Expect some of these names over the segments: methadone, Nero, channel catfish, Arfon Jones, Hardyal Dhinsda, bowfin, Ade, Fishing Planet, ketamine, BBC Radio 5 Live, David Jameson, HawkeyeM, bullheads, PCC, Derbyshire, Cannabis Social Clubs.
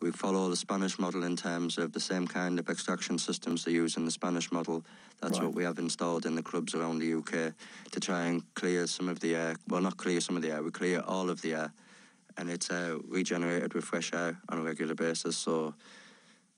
We follow the Spanish model in terms of the same kind of extraction systems they use in the Spanish model. That's right. What we have installed in the clubs around the UK to try and clear some of the air. Well, not clear some of the air, we clear all of the air. And it's regenerated with fresh air on a regular basis. So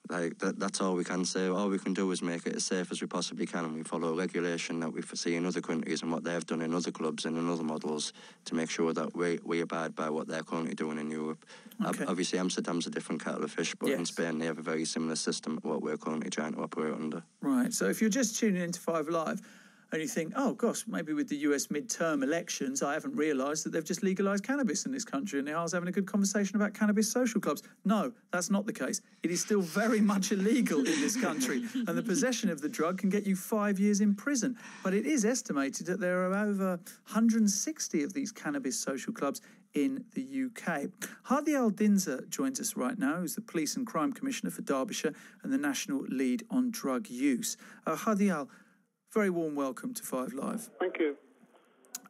like that's all we can say. All we can do is make it as safe as we possibly can, and we follow regulation that we see in other countries and what they've done in other clubs and in other models to make sure that we abide by what they're currently doing in Europe. Okay. Obviously, Amsterdam's a different kettle of fish, but yes, in Spain they have a very similar system to what we're currently trying to operate under. Right, so if you're just tuning into 5 Live, and you think, oh, gosh, maybe with the US midterm elections, I haven't realised that they've just legalised cannabis in this country, and now I was having a good conversation about cannabis social clubs. No, that's not the case. It is still very much illegal in this country, and the possession of the drug can get you 5 years in prison. But it is estimated that there are over 160 of these cannabis social clubs in the UK. Hardyal Dhinsda joins us right now, who's the Police and Crime Commissioner for Derbyshire and the National Lead on Drug Use. Hardyal, very warm welcome to 5 Live. Thank you.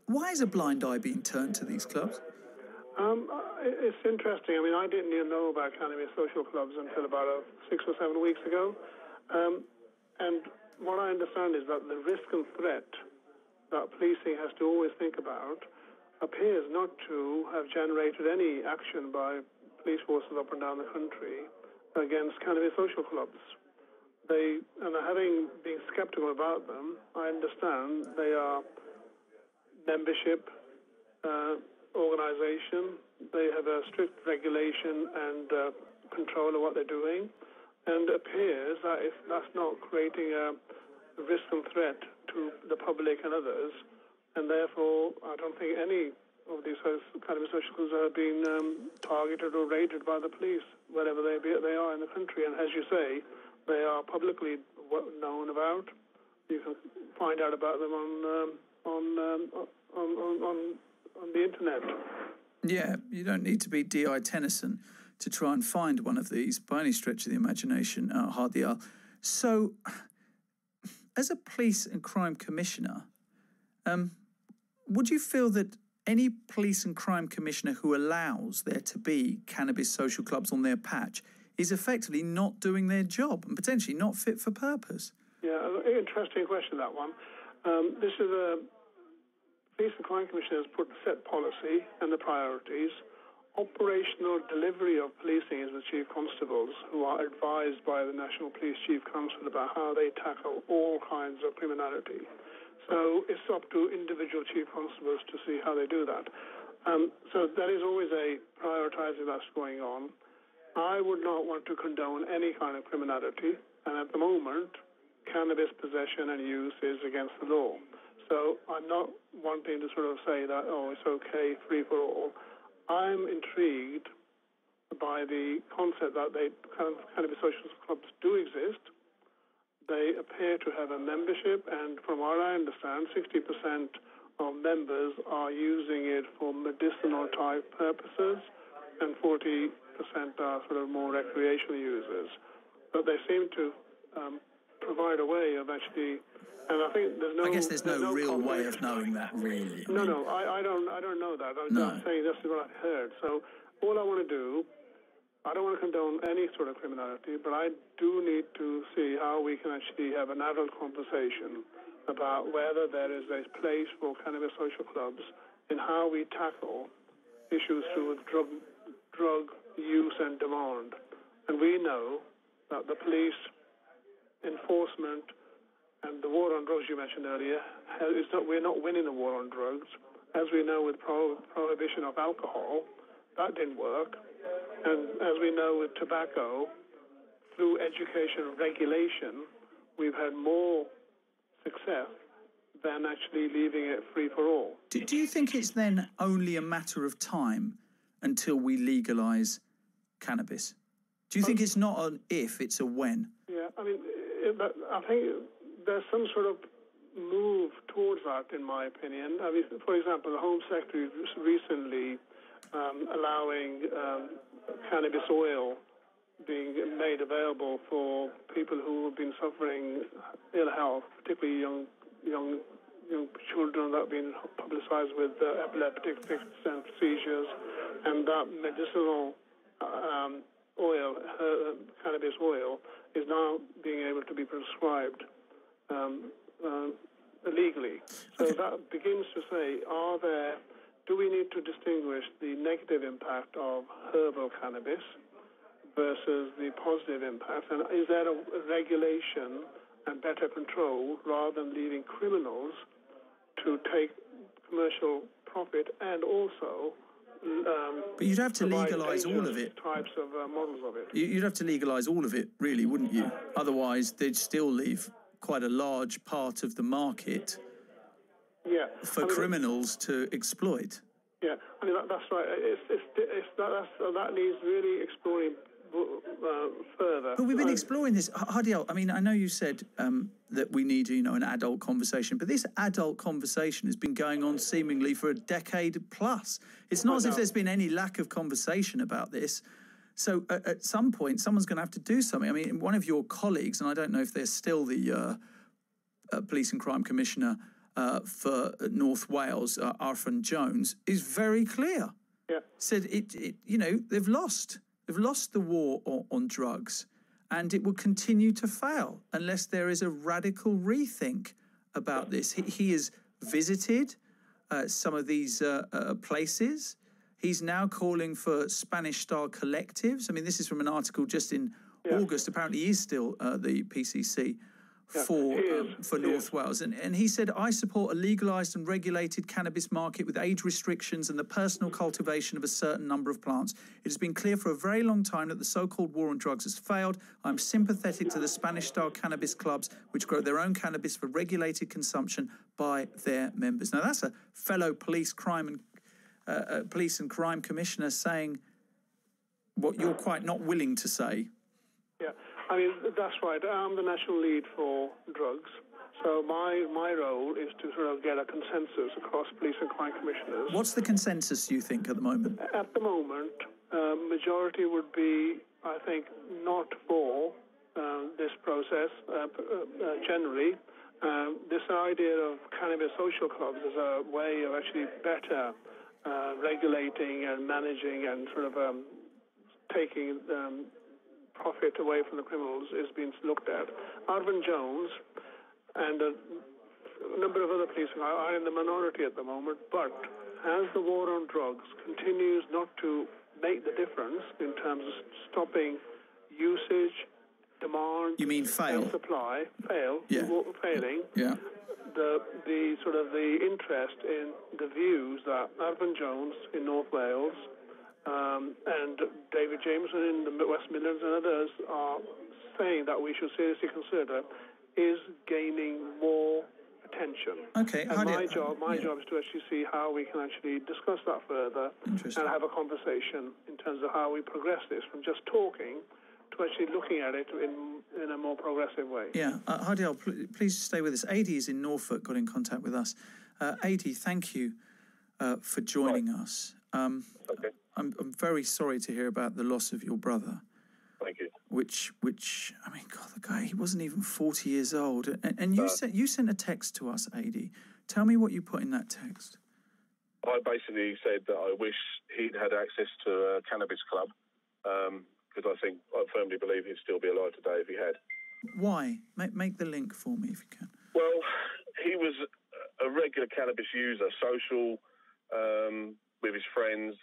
Why is a blind eye being turned to these clubs? It's interesting. I mean, I didn't even know about cannabis social clubs until about 6 or 7 weeks ago. And what I understand is that the risk and threat that policing has to always think about appears not to have generated any action by police forces up and down the country against cannabis social clubs. And having been sceptical about them, I understand they are membership organisation. They have a strict regulation and control of what they're doing, and it appears that if that's not creating a risk and threat to the public and others, and therefore I don't think any of these kind of social clubs have been targeted or raided by the police, wherever they are in the country. And as you say, they are publicly known about. You can find out about them on the internet. Yeah, you don't need to be D.I. Tennyson to try and find one of these by any stretch of the imagination, Hardyal. So, as a police and crime commissioner, would you feel that any police and crime commissioner who allows there to be cannabis social clubs on their patch is effectively not doing their job and potentially not fit for purpose? Yeah, interesting question, that one. This is a... Police and Crime Commission has put set policy and the priorities. Operational delivery of policing is the chief constables, who are advised by the National Police Chief Constable about how they tackle all kinds of criminality. So it's up to individual chief constables to see how they do that. So that is always a prioritising that's going on. I would not want to condone any kind of criminality, and at the moment, cannabis possession and use is against the law. So I'm not wanting to sort of say that, oh, it's okay, free for all. I'm intrigued by the concept that cannabis social clubs do exist. They appear to have a membership, and from what I understand, 60% of members are using it for medicinal type purposes, and 40% are sort of more recreational users. But they seem to provide a way of actually, and I think there's no... I guess there's no real way of knowing that, really. I don't know that. I'm just saying this is what I've heard. So all I want to do, I don't want to condone any sort of criminality, but I do need to see how we can actually have an adult conversation about whether there is a place for cannabis social clubs and how we tackle issues through drug use and demand. And we know that the police, enforcement, and the war on drugs you mentioned earlier, we're not winning the war on drugs. As we know with prohibition of alcohol, that didn't work. And as we know with tobacco, through education and regulation, we've had more success than actually leaving it free for all. Do you think it's then only a matter of time until we legalise cannabis? Do you think it's not an if, it's a when? Yeah, I mean, I think there's some sort of move towards that, in my opinion. I mean, for example, the Home Secretary recently allowing cannabis oil being made available for people who have been suffering ill health, particularly young children that have been publicised with epileptic fits and seizures, and that medicinal oil this oil is now being able to be prescribed legally. So that begins to say, do we need to distinguish the negative impact of herbal cannabis versus the positive impact? And is there a regulation and better control rather than leaving criminals to take commercial profit and also... but you'd have to legalise all of it. Types of models of it. You'd have to legalise all of it, really, wouldn't you? Otherwise, they'd still leave quite a large part of the market for criminals to exploit. Yeah, I mean, that's right. That needs really exploring further. But we've been exploring this. Hardyal, I mean, I know you said that we need, an adult conversation, but this adult conversation has been going on seemingly for a decade plus. It's not as if there's been any lack of conversation about this. So at some point, someone's going to have to do something. I mean, one of your colleagues, and I don't know if they're still the Police and Crime Commissioner for North Wales, Arfon Jones, is very clear. Yeah. Said they've lost the war on drugs, and it will continue to fail unless there is a radical rethink about this. He has visited some of these places. He's now calling for Spanish-style collectives. I mean, this is from an article just in August. Apparently, he is still the PCC. For North Wales. And he said, I support a legalised and regulated cannabis market with age restrictions and the personal cultivation of a certain number of plants. It has been clear for a very long time that the so-called war on drugs has failed. I'm sympathetic to the Spanish-style cannabis clubs, which grow their own cannabis for regulated consumption by their members. Now, that's a fellow police and crime commissioner saying what you're quite not willing to say. Yeah, I mean, that's right. I'm the national lead for drugs. So my role is to sort of get a consensus across police and crime commissioners. What's the consensus, you think, at the moment? At the moment, majority would be, I think, not for this process generally. This idea of cannabis social clubs is a way of actually better regulating and managing and sort of taking... profit away from the criminals is being looked at. Arfon Jones and a number of other policemen are in the minority at the moment, but as the war on drugs continues not to make the difference in terms of stopping usage, demand... You mean fail? ...supply, fail, failing, the sort of the interest in the views that Arfon Jones in North Wales... and David Jameson in the West Midlands and others are saying that we should seriously consider is gaining more attention. Okay, and my job is to actually see how we can actually discuss that further and have a conversation in terms of how we progress this from just talking to actually looking at it in a more progressive way. Yeah, Hardyal, please stay with us. Ade is in Norfolk, got in contact with us. Ade, thank you for joining us. Okay. I'm very sorry to hear about the loss of your brother. Thank you. Which I mean, God, the guy—he wasn't even 40 years old. And you sent a text to us, Ade. Tell me what you put in that text. I basically said that I wish he'd had access to a cannabis club because I firmly believe he'd still be alive today if he had. Why? Make the link for me if you can. Well, he was a regular cannabis user, social. With his friends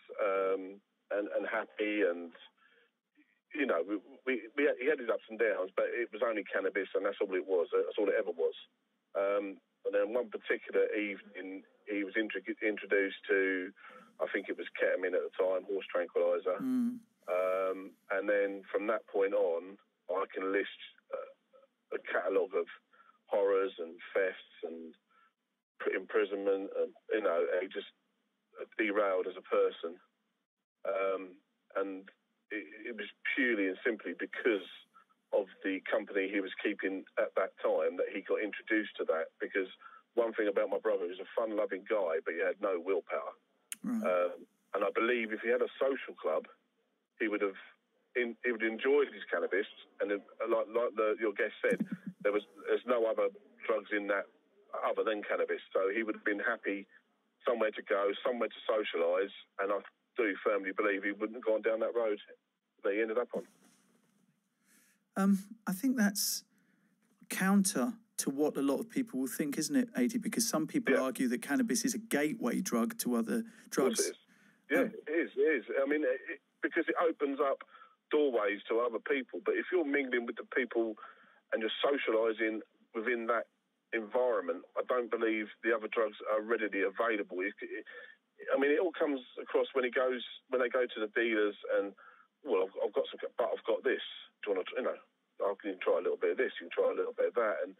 and happy and, he had his ups and downs, but it was only cannabis and that's all it was. That's all it ever was. And then one particular evening, he was introduced to, I think it was ketamine at the time, horse tranquilizer. Mm. And then from that point on, I can list a catalogue of horrors and thefts and imprisonment and, he just... derailed as a person, and it was purely and simply because of the company he was keeping at that time that he got introduced to that. Because one thing about my brother, he was a fun-loving guy, but he had no willpower. Right. And I believe if he had a social club, he would have enjoyed his cannabis. And your guest said, there's no other drugs in that other than cannabis, so he would have been happy. Somewhere to go, somewhere to socialise, and I do firmly believe he wouldn't have gone down that road that he ended up on. I think that's counter to what a lot of people will think, isn't it, Ade? Because some people argue that cannabis is a gateway drug to other drugs. It is. Yeah, it is. I mean, because it opens up doorways to other people. But if you're mingling with the people and you're socialising within that environment, I don't believe the other drugs are readily available. I mean, it all comes across when they go to the dealers and, well, I've got some, but I've got this. Do you want to, you know, I can try a little bit of this, you can try a little bit of that, and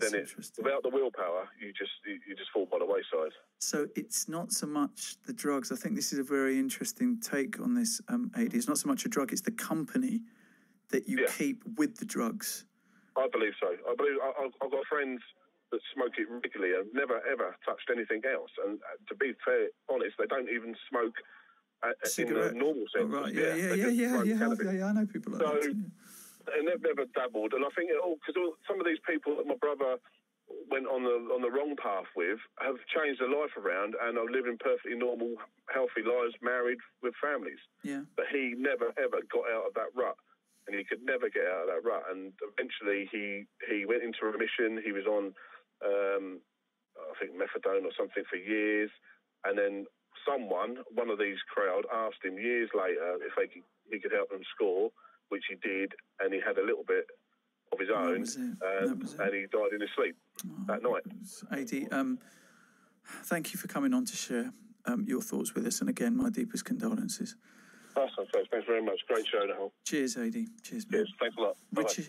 then it's without the willpower, you just fall by the wayside. So it's not so much the drugs. I think this is a very interesting take on this, Ade. It's not so much a drug; it's the company that you keep with the drugs. I believe so. I believe I've got friends that smoke it regularly and never ever touched anything else. And to be fair, honest, they don't even smoke in a normal sense. Oh, right. Yeah. I know people like that. And they've never dabbled. And I think because some of these people that my brother went on the wrong path with have changed their life around and are living perfectly normal, healthy lives, married with families. Yeah. But he never ever got out of that rut. And he could never get out of that rut. And eventually he went into remission. He was on, I think, methadone or something for years. And then one of these crowd, asked him years later if he could help them score, which he did. And he had a little bit of his own. And he died in his sleep that night. Ade, thank you for coming on to share your thoughts with us. And again, my deepest condolences. Awesome, thanks very much. Great show, the whole. Cheers, Ade. Cheers, man. Cheers, thanks a lot. Bye-bye.